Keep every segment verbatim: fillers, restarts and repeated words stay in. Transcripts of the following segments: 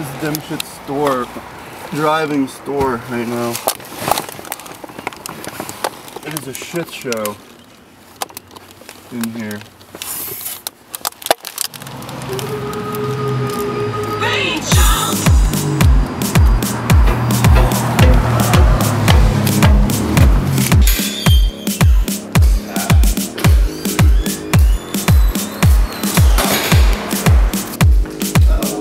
this Demshitz store, driving store right now. It is a shit show in here. Ray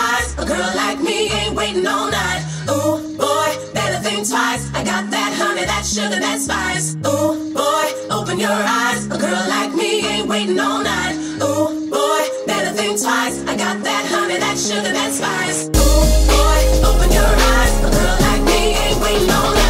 Charles! I got that honey, that sugar, that spice. Ooh, boy, open your eyes. A girl like me ain't waiting all night. Ooh, boy, better think twice. I got that honey, that sugar, that spice. Ooh, boy, open your eyes. A girl like me ain't waiting all night.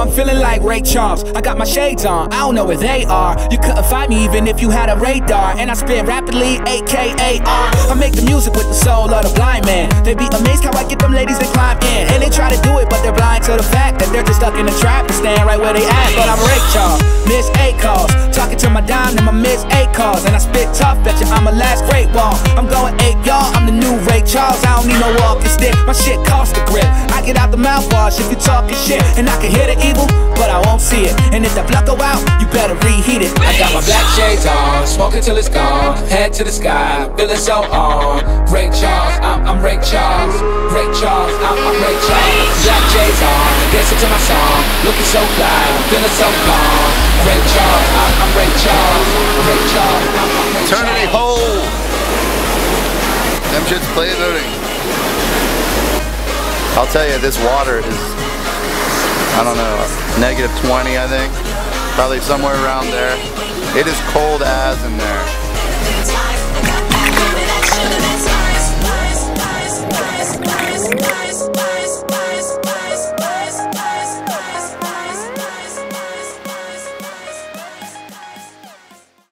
I'm feeling like Ray Charles. I got my shades on, I don't know where they are. You couldn't find me even if you had a radar. And I spin rapidly, A K A R. I make the music with the soul of the blind man. They be amazed how I get them ladies, they climb in. And they try to do it, but they're blind to the fact that they're just stuck in the trap and stand right where they at. But I'm Ray Charles, Miss A calls. Talking to my dime, then my Miss A calls. And I spit tough at you, I'm a last great wall. I'm going eight, y'all, I'm the new Ray Charles. I don't need no walking stick, my shit costs a grip. I get out the mouthwash if you talking shit. And I can hear the evil, but I won't see it. And if that block go out, you better reheat it. I got my black shades on, smoking till it's gone. Head to the sky, feeling so on. Ray Charles, I'm, I'm Ray Charles. Ray Charles, I'm, I'm Ray Charles. Black shades on, dancing to my song. Looking so fly, feeling so gone. Ray Charles, I'm, I'm Ray Charles. Ray Charles, I'm, I'm Ray Charles. Eternity hole. Them shit's play voting. I'll tell you, this water is, I don't know, negative twenty, I think. Probably somewhere around there. It is cold as in there.